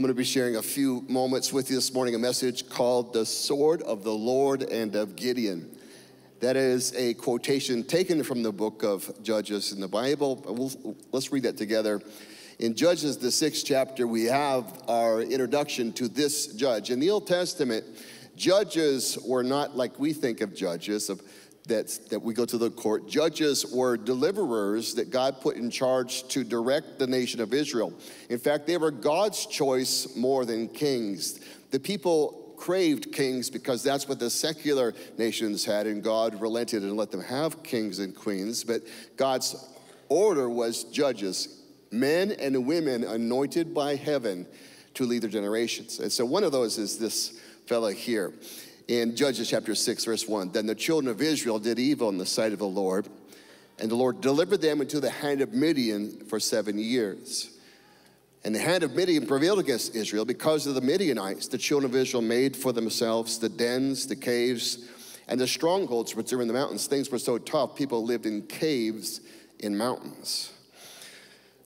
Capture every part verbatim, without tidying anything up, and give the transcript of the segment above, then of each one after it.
I'm going to be sharing a few moments with you this morning, a message called The Sword of the Lord and of Gideon. That is a quotation taken from the book of Judges in the Bible. We'll, let's read that together. In Judges, the sixth chapter, we have our introduction to this judge. In the Old Testament, judges were not like we think of judges, of That's, that we go to the court. Judges were deliverers that God put in charge to direct the nation of Israel. In fact, they were God's choice more than kings. The people craved kings because that's what the secular nations had, and God relented and let them have kings and queens. But God's order was judges, men and women anointed by heaven to lead their generations. And so one of those is this fella here. In Judges chapter six, verse one, then the children of Israel did evil in the sight of the Lord, and the Lord delivered them into the hand of Midian for seven years. And the hand of Midian prevailed against Israel. Because of the Midianites, the children of Israel made for themselves the dens, the caves, and the strongholds which were in the mountains. Things were so tough, people lived in caves in mountains.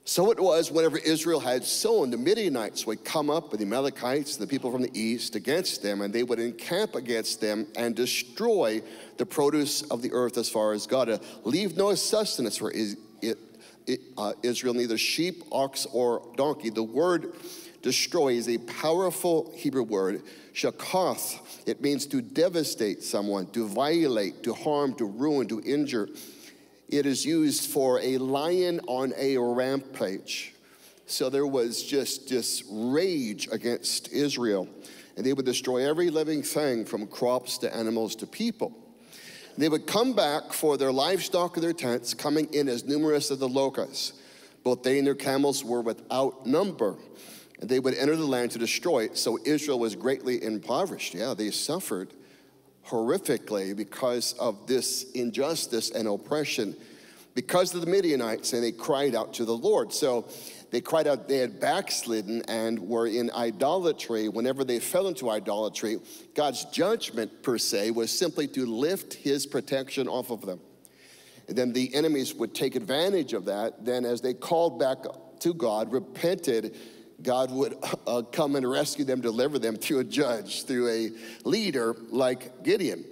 So it was, whenever Israel had sown, the Midianites would come up, and the Amalekites, the people from the east, against them, and they would encamp against them and destroy the produce of the earth as far as Gaza, leave no sustenance for Israel, neither sheep, ox, or donkey. The word destroy is a powerful Hebrew word, Shakoth. It means to devastate someone, to violate, to harm, to ruin, to injure. It is used for a lion on a rampage. So there was just this rage against Israel. And they would destroy every living thing, from crops to animals to people. They would come back for their livestock and their tents, coming in as numerous as the locusts. Both they and their camels were without number. And they would enter the land to destroy it. So Israel was greatly impoverished. Yeah, they suffered horrifically because of this injustice and oppression, because of the Midianites, and they cried out to the Lord. So they cried out, they had backslidden and were in idolatry. Whenever they fell into idolatry, God's judgment, per se, was simply to lift his protection off of them. And then the enemies would take advantage of that. Then as they called back to God, repented, God would uh, come and rescue them, deliver them through a judge, through a leader like Gideon.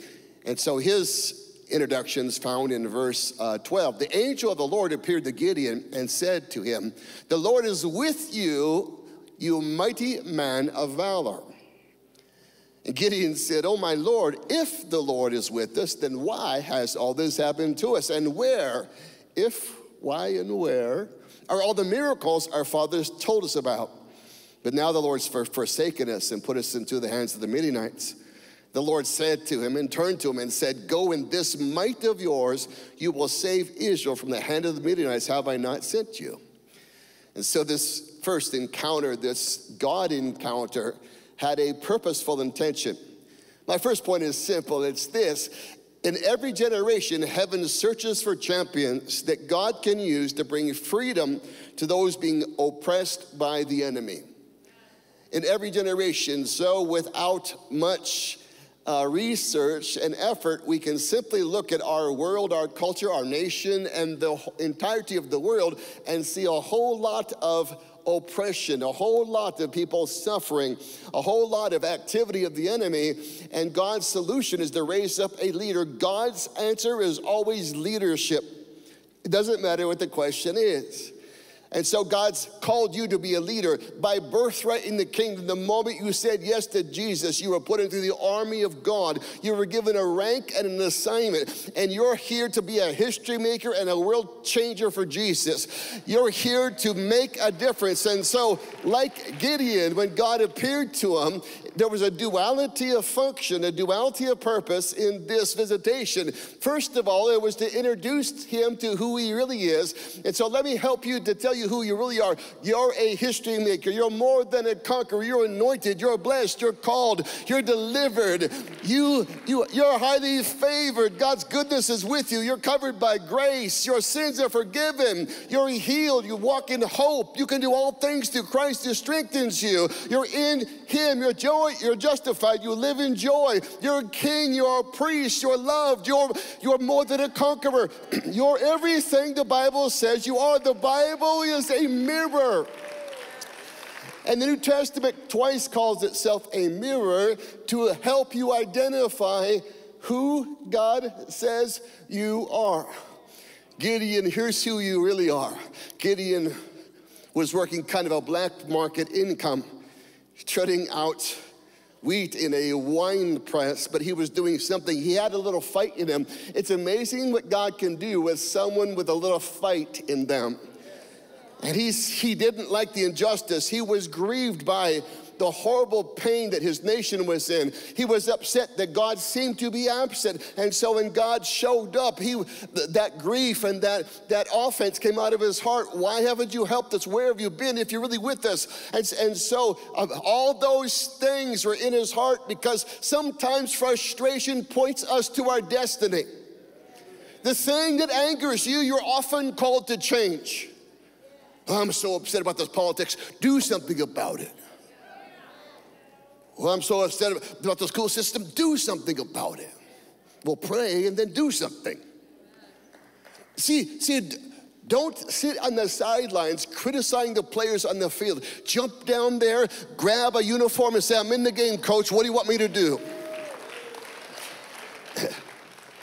And so his introduction is found in verse uh, twelve. The angel of the Lord appeared to Gideon and said to him, "The Lord is with you, you mighty man of valor." And Gideon said, "Oh, my Lord, if the Lord is with us, then why has all this happened to us? And where, if, why, and where are all the miracles our fathers told us about? But now the Lord's forsaken us and put us into the hands of the Midianites." The Lord said to him and turned to him and said, "Go in this might of yours, you will save Israel from the hand of the Midianites. Have I not sent you?" And so this first encounter, this God encounter, had a purposeful intention. My first point is simple. It's this. In every generation, heaven searches for champions that God can use to bring freedom to those being oppressed by the enemy. In every generation, so without much uh, research and effort, we can simply look at our world, our culture, our nation, and the entirety of the world and see a whole lot of oppression, a whole lot of people suffering, a whole lot of activity of the enemy, and God's solution is to raise up a leader. God's answer is always leadership. It doesn't matter what the question is. And so God's called you to be a leader by birthright in the kingdom. The moment you said yes to Jesus, you were put into the army of God. You were given a rank and an assignment, and you're here to be a history maker and a world changer for Jesus. You're here to make a difference. And so, like Gideon, when God appeared to him, there was a duality of function, a duality of purpose in this visitation. First of all, it was to introduce him to who he really is. And so let me help you to tell you who you really are. You're a history maker. You're more than a conqueror. You're anointed. You're blessed. You're called. You're delivered. You, you, you're highly favored. God's goodness is with you. You're covered by grace. Your sins are forgiven. You're healed. You walk in hope. You can do all things through Christ who strengthens you. You're in him. You're joy. You're justified. You live in joy. You're a king. You're a priest. You're loved. You're, you're more than a conqueror. You're everything the Bible says you are. The Bible is a mirror. And the New Testament twice calls itself a mirror to help you identify who God says you are. Gideon, here's who you really are. Gideon was working kind of a black market income, treading out wheat in a wine press, but he was doing something. He had a little fight in him. It's amazing what God can do with someone with a little fight in them. And he's, he didn't like the injustice. He was grieved by the horrible pain that his nation was in. He was upset that God seemed to be absent. And so when God showed up, he, th that grief and that, that offense came out of his heart. Why haven't you helped us? Where have you been if you're really with us? And, and so uh, all those things were in his heart, because sometimes frustration points us to our destiny. The thing that angers you, you're often called to change. I'm so upset about this politics. Do something about it. Well, I'm so upset about the school system. Do something about it. Well, pray and then do something. See, see, don't sit on the sidelines criticizing the players on the field. Jump down there, grab a uniform and say, I'm in the game, coach. What do you want me to do?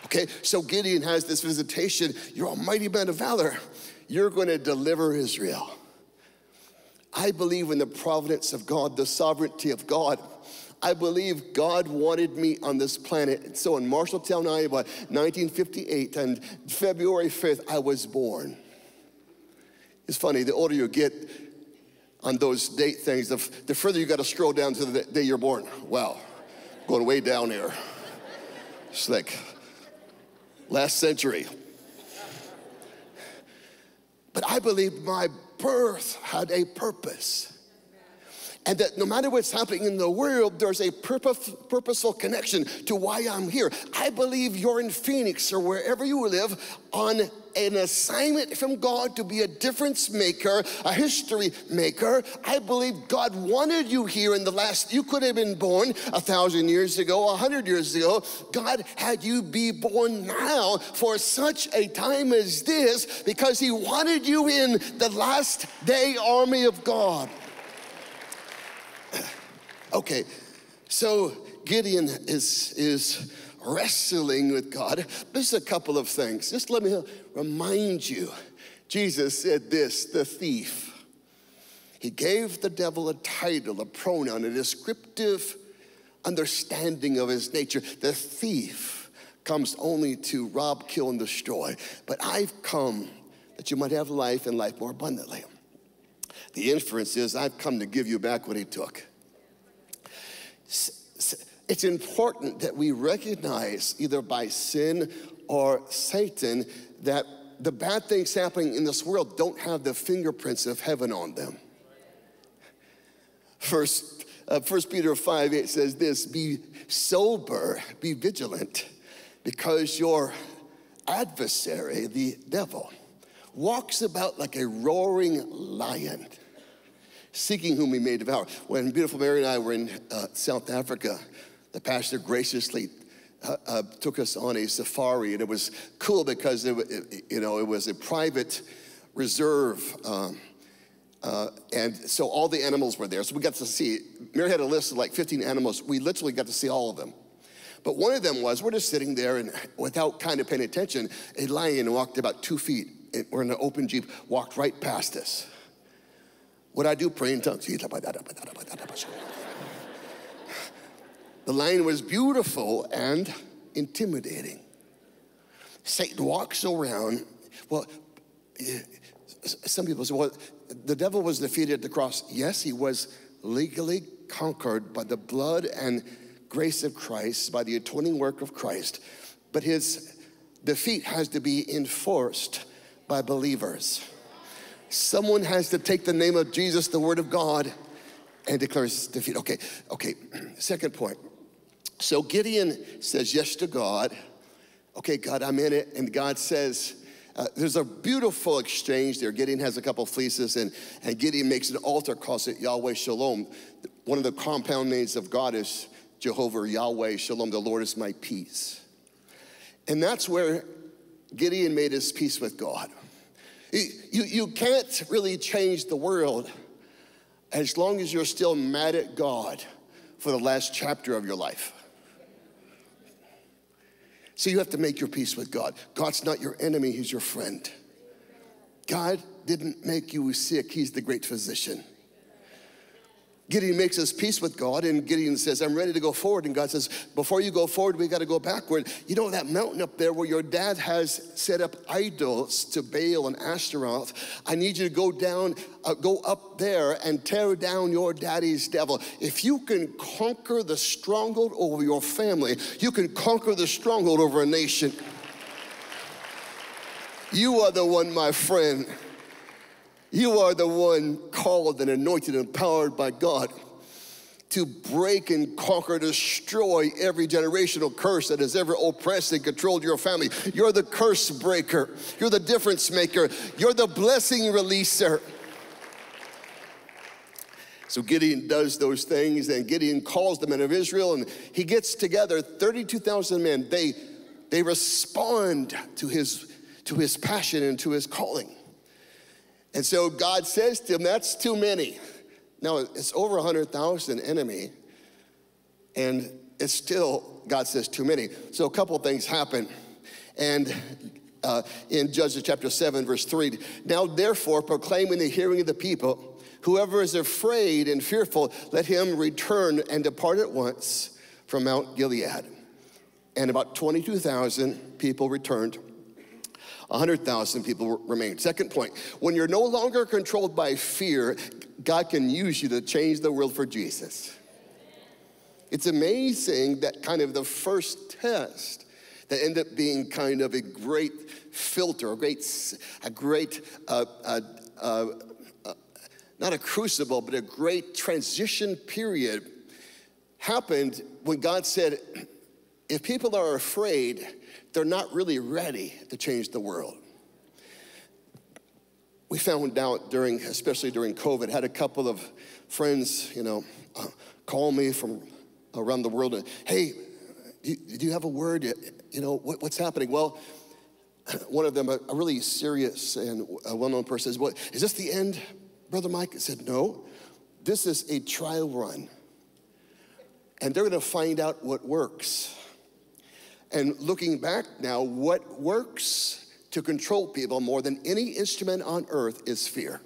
Okay, so Gideon has this visitation. You're a mighty man of valor. You're going to deliver Israel. I believe in the providence of God, the sovereignty of God. I believe God wanted me on this planet. And so in Marshalltown, Iowa, nineteen fifty-eight, and February fifth, I was born. It's funny, the older you get on those date things, the, the further you got to scroll down to the day you're born. Wow, going way down here. It's like last century. But I believe my birth had a purpose, and that no matter what's happening in the world, there's a purpose, purposeful connection to why I'm here. I believe you're in Phoenix or wherever you live on an assignment from God to be a difference maker, a history maker. I believe God wanted you here in the last, you could have been born a thousand years ago, a hundred years ago. God had you be born now for such a time as this, because he wanted you in the last day army of God. Okay, so Gideon is, is wrestling with God. There's a couple of things. Just let me remind you, Jesus said this, the thief. He gave the devil a title, a pronoun, a descriptive understanding of his nature. The thief comes only to rob, kill, and destroy. But I've come that you might have life and life more abundantly. The inference is, I've come to give you back what he took. It's important that we recognize, either by sin or Satan, that the bad things happening in this world don't have the fingerprints of heaven on them. First, uh, First Peter five, eight says this, be sober, be vigilant, because your adversary, the devil, walks about like a roaring lion, seeking whom he may devour. When beautiful Mary and I were in uh, South Africa, the pastor graciously uh, uh, took us on a safari, and it was cool because it, it, you know, it was a private reserve, um, uh, and so all the animals were there. So we got to see, Mary had a list of like fifteen animals. We literally got to see all of them. But one of them was, we're just sitting there, and without kind of paying attention, a lion walked about two feet. It, we're in an open Jeep, walked right past us. What I do, pray in tongues. The lion was beautiful and intimidating. Satan walks around. Well, some people say, well, the devil was defeated at the cross. Yes, he was legally conquered by the blood and grace of Christ, by the atoning work of Christ. But his defeat has to be enforced by believers. Someone has to take the name of Jesus, the word of God, and declares defeat. Okay, okay, second point. So Gideon says yes to God. Okay, God, I'm in it. And God says, uh, there's a beautiful exchange there. Gideon has a couple fleeces, and, and Gideon makes an altar, calls it Yahweh Shalom. One of the compound names of God is Jehovah or Yahweh Shalom, the Lord is my peace. And that's where Gideon made his peace with God. You, you, you can't really change the world as long as you're still mad at God for the last chapter of your life. So you have to make your peace with God. God's not your enemy, he's your friend. God didn't make you sick, he's the great physician. Gideon makes his peace with God, and Gideon says, I'm ready to go forward. And God says, before you go forward, we gotta go backward. You know that mountain up there where your dad has set up idols to Baal and Ashtoreth? I need you to go down, uh, go up there and tear down your daddy's devil. If you can conquer the stronghold over your family, you can conquer the stronghold over a nation. You are the one, my friend. You are the one called and anointed and empowered by God to break and conquer, destroy every generational curse that has ever oppressed and controlled your family. You're the curse breaker. You're the difference maker. You're the blessing releaser. So Gideon does those things, and Gideon calls the men of Israel, and he gets together thirty-two thousand men. They, they respond to his, to his passion and to his calling. And so God says to him, that's too many. Now, it's over one hundred thousand enemy, and it's still, God says, too many. So a couple of things happen. And uh, in Judges chapter seven, verse three, now therefore proclaim in the hearing of the people, whoever is afraid and fearful, let him return and depart at once from Mount Gilead. And about twenty-two thousand people returned. one hundred thousand people remain. Second point, when you're no longer controlled by fear, God can use you to change the world for Jesus. It's amazing that kind of the first test that ended up being kind of a great filter, a great, a great uh, uh, uh, uh, not a crucible, but a great transition period happened when God said, if people are afraid, they're not really ready to change the world. We found out during, especially during COVID, had a couple of friends, you know, uh, call me from around the world and, hey, do, do you have a word? You know, what, what's happening? Well, one of them, a, a really serious and well-known person, says, well, is this the end, Brother Mike? I said, no, this is a trial run. And they're gonna find out what works. And looking back now, what works to control people more than any instrument on earth is fear.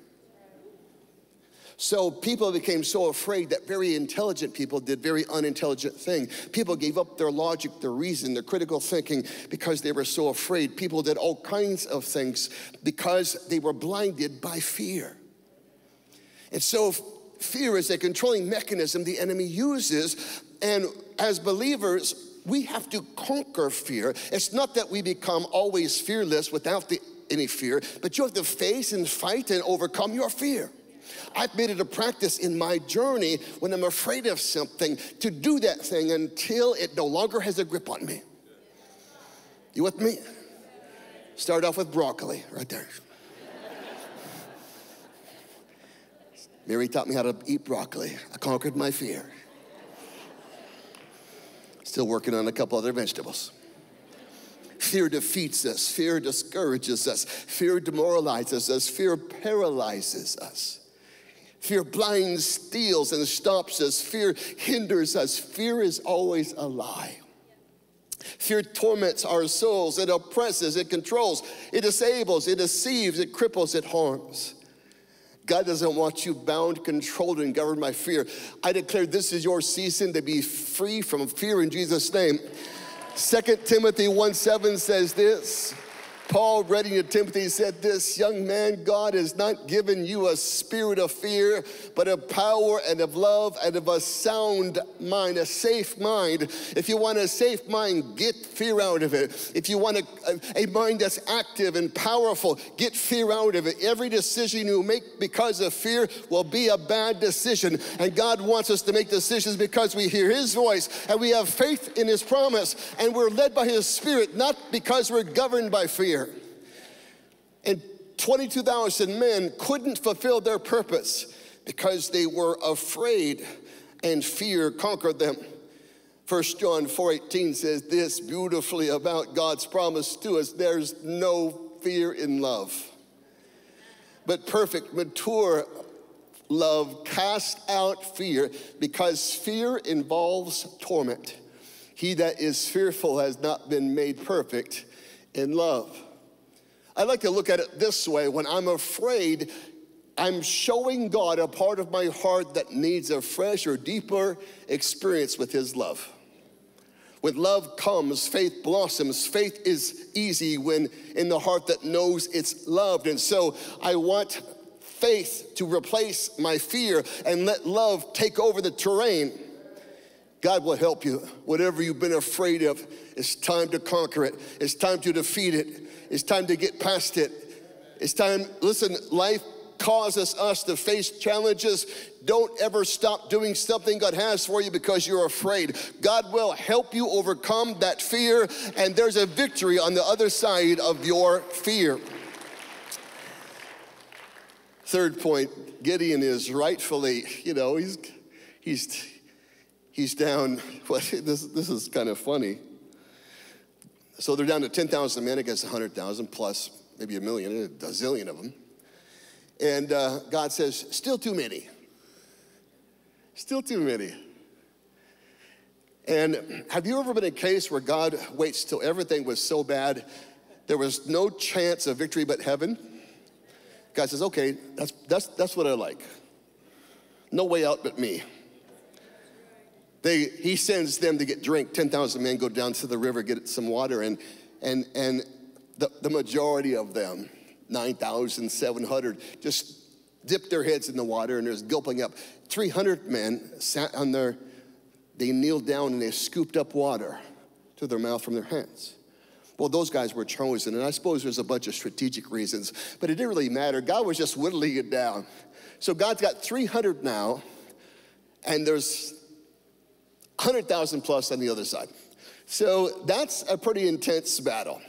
So people became so afraid that very intelligent people did very unintelligent things. People gave up their logic, their reason, their critical thinking because they were so afraid. People did all kinds of things because they were blinded by fear. And so fear is a controlling mechanism the enemy uses, and as believers, we have to conquer fear. It's not that we become always fearless without the, any fear, but you have to face and fight and overcome your fear. I've made it a practice in my journey when I'm afraid of something to do that thing until it no longer has a grip on me. You with me? Start off with broccoli right there. Mary taught me how to eat broccoli. I conquered my fear. Still working on a couple other vegetables. Fear defeats us. Fear discourages us. Fear demoralizes us. Fear paralyzes us. Fear blinds, steals, and stops us. Fear hinders us. Fear is always a lie. Fear torments our souls. It oppresses. It controls. It disables. It deceives. It cripples. It harms. God doesn't want you bound, controlled, and governed by fear. I declare this is your season to be free from fear in Jesus' name. Second Timothy one seven says this. Paul, writing to Timothy, said this, young man, God has not given you a spirit of fear, but of power and of love and of a sound mind, a safe mind. If you want a safe mind, get fear out of it. If you want a, a, a mind that's active and powerful, get fear out of it. Every decision you make because of fear will be a bad decision. And God wants us to make decisions because we hear his voice and we have faith in his promise and we're led by his spirit, not because we're governed by fear. And twenty-two thousand men couldn't fulfill their purpose because they were afraid, and fear conquered them. First John four eighteen says this beautifully about God's promise to us, there's no fear in love, but perfect, mature Love casts out fear, because fear involves torment. He that is fearful has not been made perfect in love. I like to look at it this way. When I'm afraid, I'm showing God a part of my heart that needs a fresher, deeper experience with his love. With love comes, faith blossoms. Faith is easy when in the heart that knows it's loved. And so I want faith to replace my fear and let love take over the terrain. God will help you. Whatever you've been afraid of, it's time to conquer it. It's time to defeat it. It's time to get past it. It's time, listen, life causes us to face challenges. Don't ever stop doing something God has for you because you're afraid. God will help you overcome that fear, and there's a victory on the other side of your fear. Third point, Gideon is rightfully, you know, he's, he's, he's down. Well, this, this is kind of funny. So they're down to ten thousand men against one hundred thousand plus, maybe a million, a zillion of them. And uh, God says, still too many. Still too many. And have you ever been in a case where God waits till everything was so bad, there was no chance of victory but heaven? God says, okay, that's, that's, that's what I like. No way out but me. They, he sends them to get drink. ten thousand men go down to the river, get some water, and, and, and the, the majority of them, nine thousand seven hundred, just dip their heads in the water, and there's gulping up. three hundred men sat on their, they kneeled down and they scooped up water to their mouth from their hands. Well, those guys were chosen, and I suppose there's a bunch of strategic reasons, but it didn't really matter. God was just whittling it down. So God's got three hundred now, and there's one hundred thousand plus on the other side. So that's a pretty intense battle.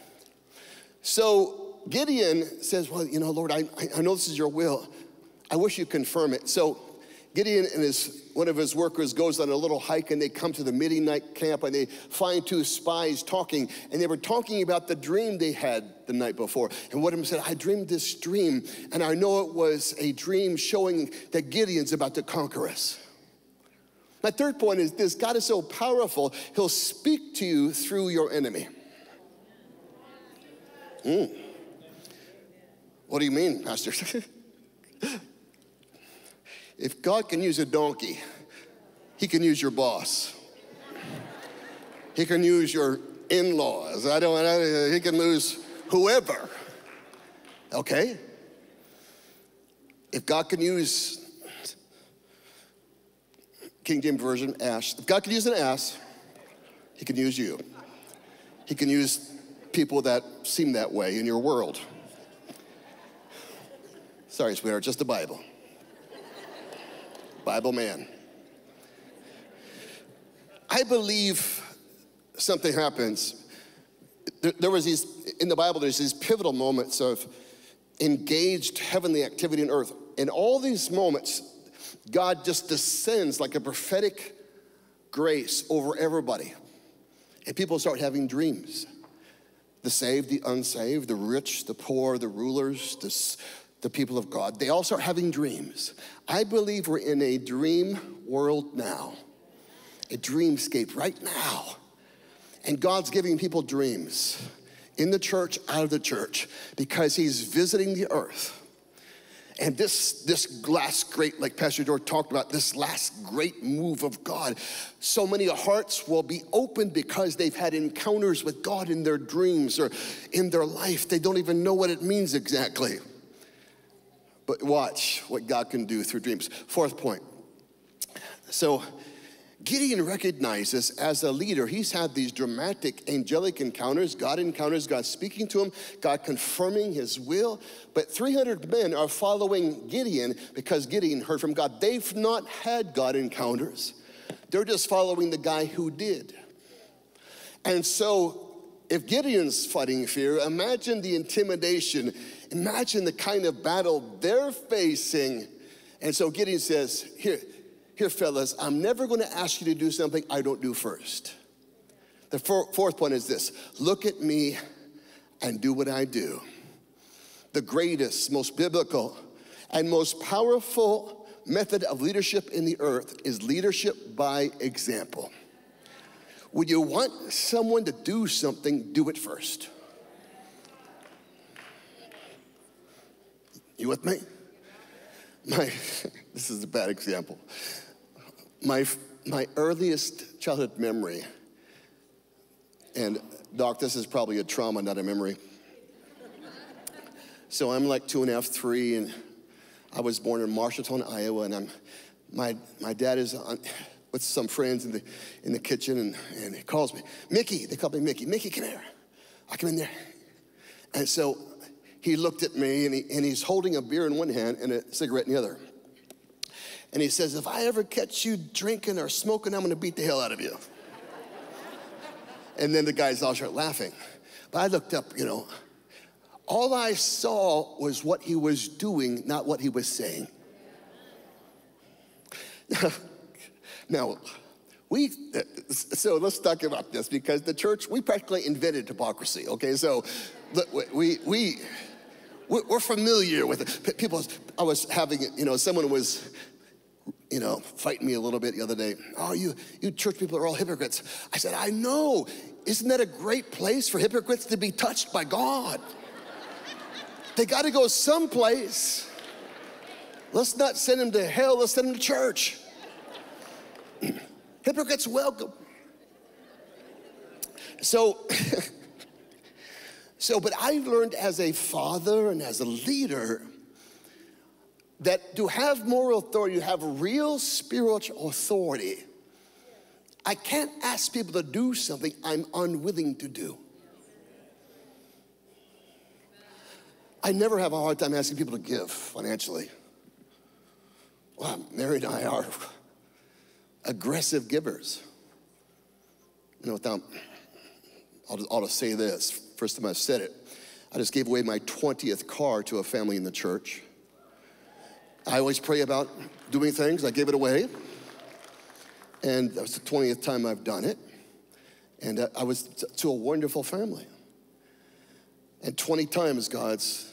So Gideon says, well, you know, Lord, I, I know this is your will. I wish you confirm it. So Gideon and his, one of his workers goes on a little hike, and they come to the Midianite camp, and they find two spies talking, and they were talking about the dream they had the night before. And one of them said, I dreamed this dream, and I know it was a dream showing that Gideon's about to conquer us. My third point is this: God is so powerful, he'll speak to you through your enemy. Mm. What do you mean, Pastor? If God can use a donkey, he can use your boss. He can use your in-laws. I don't, I, he can use whoever, okay? If God can use, King James Version, ass. If God can use an ass, he can use you. He can use people that seem that way in your world. Sorry, sweetheart, just the Bible. Bible man. I believe something happens. There, there was these, in the Bible, there's these pivotal moments of engaged heavenly activity on earth. In all these moments, God just descends like a prophetic grace over everybody. And people start having dreams. The saved, the unsaved, the rich, the poor, the rulers, the The people of God, they all start having dreams. I believe we're in a dream world now, a dreamscape right now. And God's giving people dreams in the church, out of the church, because he's visiting the earth. And this, this last great, like Pastor George talked about, this last great move of God, so many hearts will be opened because they've had encounters with God in their dreams or in their life. They don't even know what it means exactly. But watch what God can do through dreams. Fourth point. So Gideon recognizes, as a leader, he's had these dramatic angelic encounters. God encounters, God speaking to him, God confirming his will. But three hundred men are following Gideon because Gideon heard from God. They've not had God encounters. They're just following the guy who did. And so if Gideon's fighting fear, imagine the intimidation. Imagine the kind of battle they're facing. And so Gideon says, here, here fellas, I'm never going to ask you to do something I don't do first. The for- fourth point is this: look at me and do what I do. The greatest, most biblical, and most powerful method of leadership in the earth is leadership by example. When you want someone to do something, do it first. You with me? My, this is a bad example. My, my earliest childhood memory, and Doc, this is probably a trauma, not a memory. So I'm like two and a half, three, and I was born in Marshalltown, Iowa, and I'm, my, my dad is on, with some friends in the, in the kitchen, and, and he calls me, Mickey, they call me Mickey. Mickey, come here. I come in there. And so he looked at me, and, he, and he's holding a beer in one hand and a cigarette in the other. And he says, if I ever catch you drinking or smoking, I'm gonna beat the hell out of you. And then the guys all start laughing. But I looked up, you know, all I saw was what he was doing, not what he was saying. Now, we, so let's talk about this, because the church, we practically invented hypocrisy, okay? So we, we, we're familiar with it. People, I was having, you know, someone was, you know, fighting me a little bit the other day. Oh, you, you church people are all hypocrites. I said, I know. Isn't that a great place for hypocrites to be touched by God? They got to go someplace. Let's not send them to hell. Let's send them to church. Hypocrites welcome. So, so, but I learned as a father and as a leader that to have moral authority, you have real spiritual authority. I can't ask people to do something I'm unwilling to do. I never have a hard time asking people to give financially. Well, Mary and I are aggressive givers. You know, without, I'll just, I'll just say this, first time I've said it, I just gave away my twentieth car to a family in the church. I always pray about doing things, I gave it away. And that was the twentieth time I've done it. And I was to a wonderful family. And twenty times God's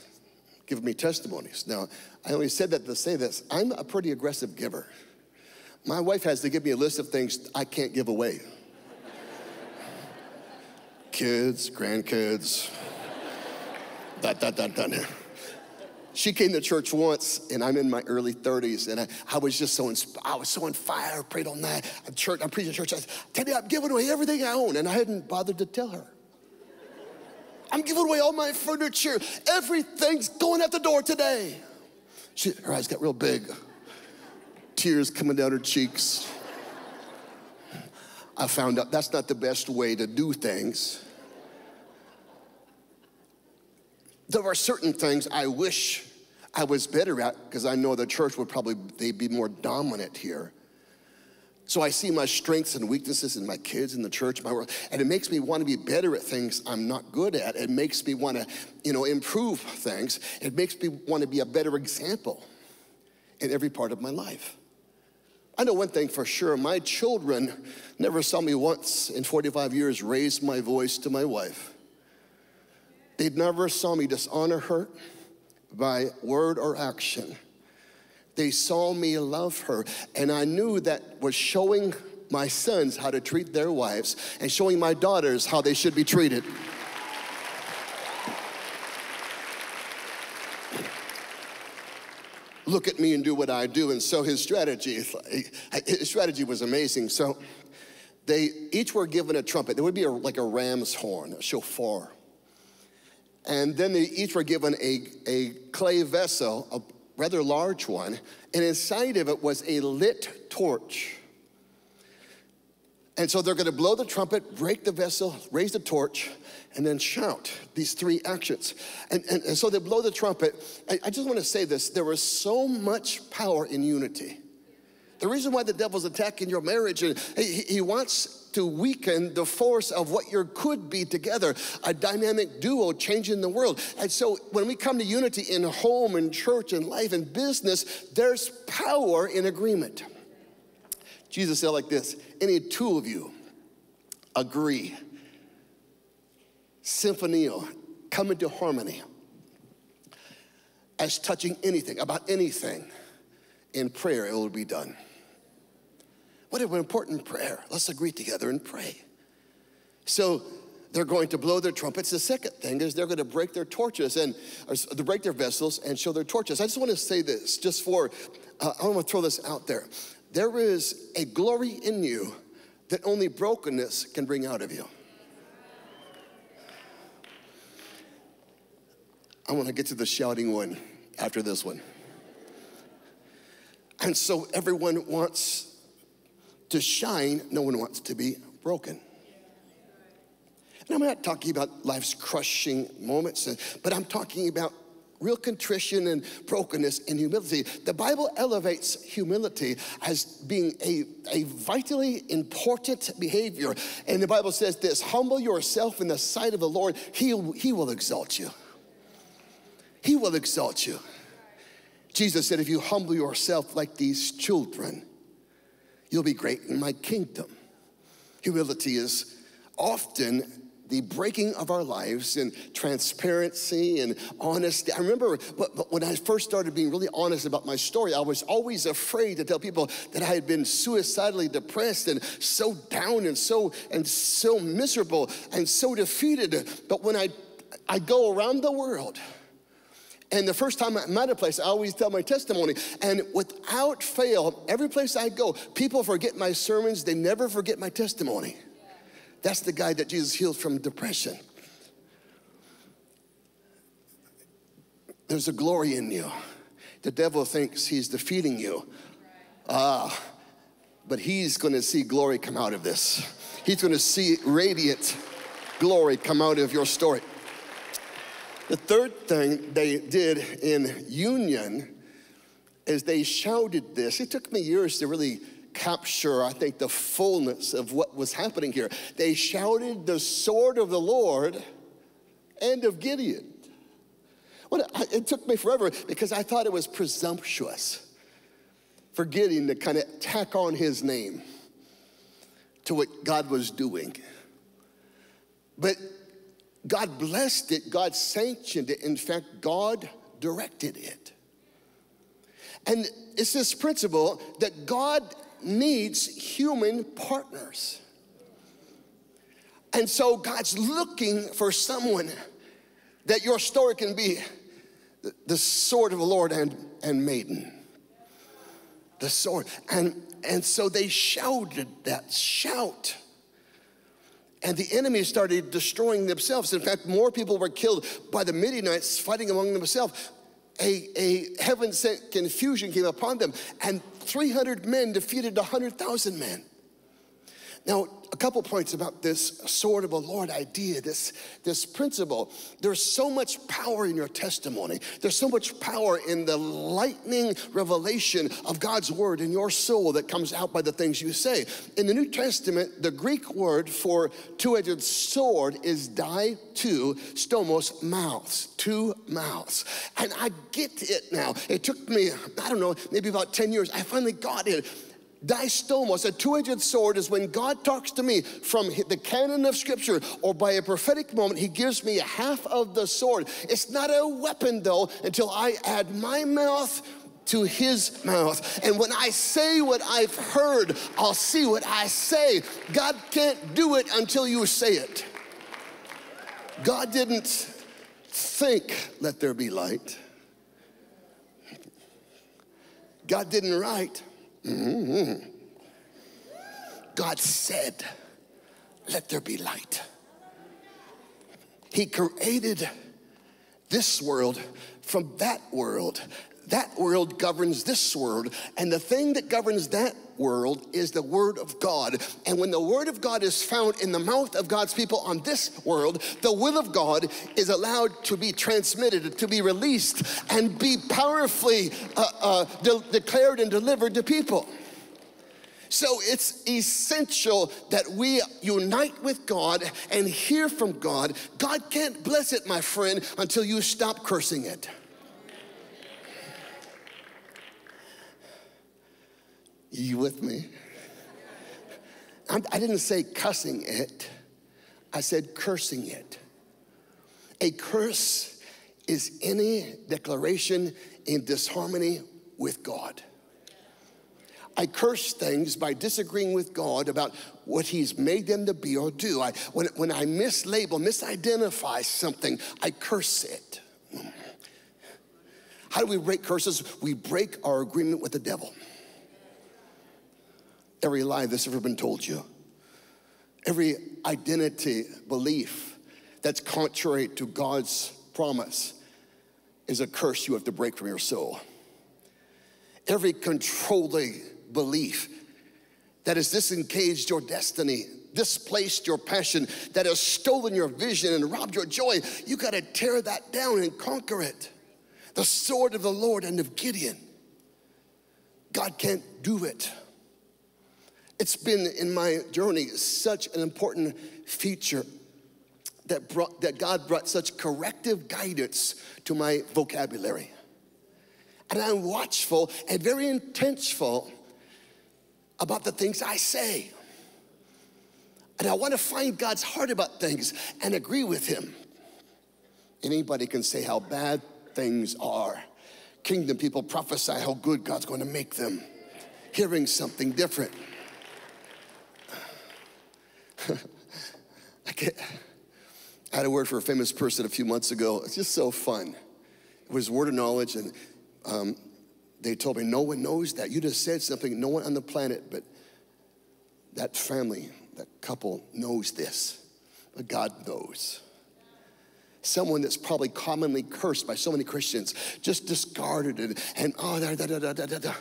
given me testimonies. Now, I only said that to say this. I'm a pretty aggressive giver. My wife has to give me a list of things I can't give away. Kids, grandkids, dot, dot, dot, dot. She came to church once, and I'm in my early thirties, and I, I was just so, I was so on fire, I prayed all night. I'm, church, I'm preaching church. I said, tell me, I'm giving away everything I own, and I hadn't bothered to tell her. I'm giving away all my furniture. Everything's going out the door today. She, her eyes got real big. Tears coming down her cheeks. I found out that's not the best way to do things. There are certain things I wish I was better at, because I know the church would probably, they'd be more dominant here. So I see my strengths and weaknesses in my kids, in the church, my world, and it makes me want to be better at things I'm not good at. It makes me want to, you know, improve things. It makes me want to be a better example in every part of my life. I know one thing for sure. My children never saw me once in forty-five years raise my voice to my wife. They never saw me dishonor her by word or action. They saw me love her, and I knew that was showing my sons how to treat their wives and showing my daughters how they should be treated. Look at me and do what I do. And so his strategy, his strategy was amazing. So they each were given a trumpet. There would be a, like a ram's horn, a shofar. And then they each were given a, a clay vessel, a, rather large one, and inside of it was a lit torch. And so they're gonna blow the trumpet, break the vessel, raise the torch, and then shout these three actions. And, and, and so they blow the trumpet. I, I just wanna say this, there was so much power in unity. The reason why the devil's attacking your marriage, and he, he wants to weaken the force of what you could be together, a dynamic duo changing the world. And so when we come to unity in home and church and life and business, there's power in agreement. Jesus said like this, any two of you agree, symphonio, come into harmony, as touching anything, about anything, in prayer it will be done. What an important prayer. Let's agree together and pray. So they're going to blow their trumpets. The second thing is they're going to break their torches and or to break their vessels and show their torches. I just want to say this just for, uh, I want to throw this out there. There is a glory in you that only brokenness can bring out of you. I want to get to the shouting one after this one. And so everyone wants to shine, no one wants to be broken. And I'm not talking about life's crushing moments, but I'm talking about real contrition and brokenness and humility. The Bible elevates humility as being a, a vitally important behavior. And the Bible says this, humble yourself in the sight of the Lord. He, he will exalt you. He will exalt you. Jesus said, if you humble yourself like these children, you'll be great in my kingdom. Humility is often the breaking of our lives in transparency and honesty. I remember when I first started being really honest about my story, I was always afraid to tell people that I had been suicidally depressed and so down and so, and so miserable and so defeated. But when I, I go around the world, and the first time I'm at a place, I always tell my testimony. And without fail, every place I go, people forget my sermons. They never forget my testimony. That's the guy that Jesus healed from depression. There's a glory in you. The devil thinks he's defeating you. Ah, but he's going to see glory come out of this. He's going to see radiant glory come out of your story. The third thing they did in union is they shouted this. It took me years to really capture, I think, the fullness of what was happening here. They shouted the sword of the Lord and of Gideon. Well, it took me forever because I thought it was presumptuous for Gideon to kind of tack on his name to what God was doing. But God blessed it, God sanctioned it. In fact, God directed it. And it's this principle that God needs human partners. And so God's looking for someone that your story can be the sword of the Lord and, and maiden. The sword. And, and so they shouted that shout. And the enemy started destroying themselves. In fact, more people were killed by the Midianites fighting among themselves. A, a heaven-sent confusion came upon them, and three hundred men defeated one hundred thousand men. Now, a couple points about this sword of the Lord idea, this, this principle. There's so much power in your testimony. There's so much power in the lightning revelation of God's word in your soul that comes out by the things you say. In the New Testament, the Greek word for two-edged sword is dai-tou, stomos, mouths, two mouths. And I get it now. It took me, I don't know, maybe about ten years. I finally got it. Distomos, a two-edged sword, is when God talks to me from the canon of Scripture or by a prophetic moment, he gives me half of the sword. It's not a weapon, though, until I add my mouth to his mouth. And when I say what I've heard, I'll see what I say. God can't do it until you say it. God didn't think, let there be light. God didn't write. Mm-hmm. God said, let there be light. He created this world from that world. That world governs this world, and the thing that governs that world is the word of God. And when the word of God is found in the mouth of God's people on this world, the will of God is allowed to be transmitted, to be released, and be powerfully uh, uh, de- declared and delivered to people. So it's essential that we unite with God and hear from God. God can't bless it, my friend, until you stop cursing it. You with me? I didn't say cussing it. I said cursing it. A curse is any declaration in disharmony with God. I curse things by disagreeing with God about what he's made them to be or do. I, when, when I mislabel, misidentify something, I curse it. How do we break curses? We break our agreement with the devil. Every lie that's ever been told you, every identity, belief that's contrary to God's promise is a curse you have to break from your soul. Every controlling belief that has disengaged your destiny, displaced your passion, that has stolen your vision and robbed your joy, you got to tear that down and conquer it. The sword of the Lord and of Gideon. God can't do it. It's been in my journey such an important feature that, brought, that God brought such corrective guidance to my vocabulary. And I'm watchful and very intenseful about the things I say. And I want to find God's heart about things and agree with him. Anybody can say how bad things are. Kingdom people prophesy how good God's going to make them. Hearing something different. I can't. I had a word for a famous person a few months ago. It's just so fun. It was word of knowledge, and um, they told me, no one knows that. You just said something, no one on the planet, but that family, that couple knows this. But God knows. Someone that's probably commonly cursed by so many Christians, just discarded and, and oh, da, da, da, da, da, da.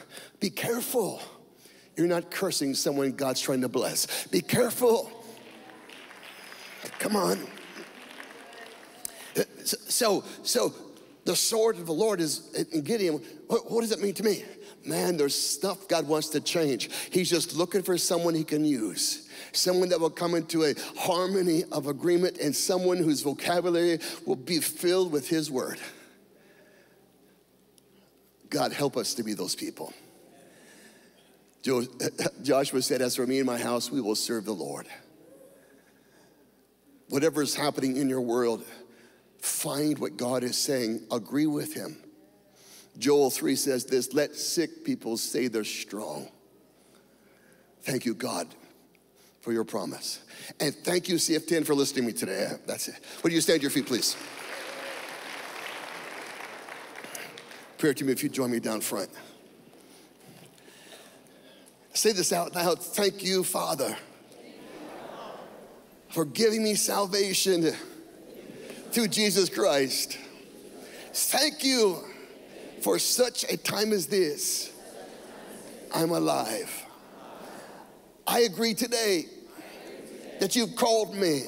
Be careful. You're not cursing someone God's trying to bless. Be careful. Come on. So, so the sword of the Lord is in Gideon. What, what does that mean to me? Man, there's stuff God wants to change. He's just looking for someone he can use. Someone that will come into a harmony of agreement and someone whose vocabulary will be filled with his word. God, help us to be those people. Joshua said, as for me and my house, we will serve the Lord. Whatever is happening in your world, find what God is saying. Agree with him. Joel three says this, let sick people say they're strong. Thank you, God, for your promise. And thank you, C F ten, for listening to me today. That's it. Would you stand to your feet, please? Prayer team, if you join me down front. Say this out loud. Thank you, Father, for giving me salvation through Jesus Christ. Thank you for such a time as this. I'm alive. I agree today that you've called me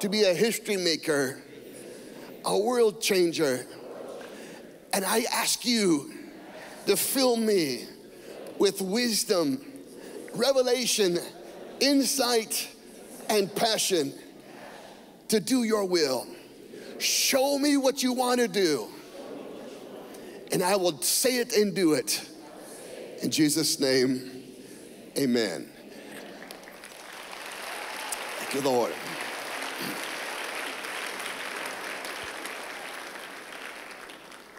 to be a history maker, a world changer. And I ask you to fill me with wisdom, revelation, insight, and passion to do your will. Show me what you want to do. And I will say it and do it. In Jesus' name, amen. Thank you, Lord.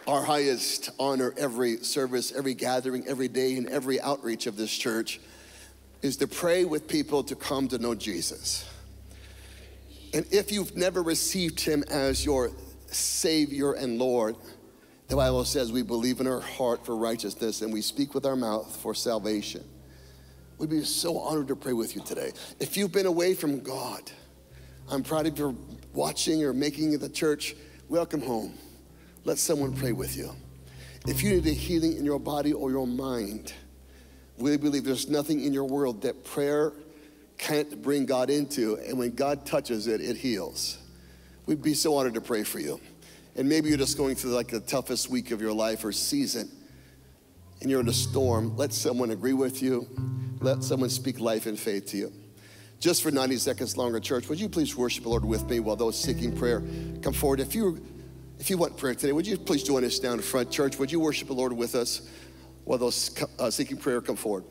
Our highest honor every service, every gathering, every day, and every outreach of this church is to pray with people to come to know Jesus. And if you've never received him as your Savior and Lord, the Bible says we believe in our heart for righteousness and we speak with our mouth for salvation. We'd be so honored to pray with you today. If you've been away from God, I'm proud of your watching or making the church. Welcome home. Let someone pray with you. If you need a healing in your body or your mind, we believe there's nothing in your world that prayer can't bring God into, and when God touches it, it heals. We'd be so honored to pray for you. And maybe you're just going through like the toughest week of your life or season, and you're in a storm. Let someone agree with you. Let someone speak life and faith to you. Just for ninety seconds longer, church, would you please worship the Lord with me while those seeking prayer come forward? If you, if you want prayer today, would you please join us down front? Church, would you worship the Lord with us while those uh, seeking prayer come forward?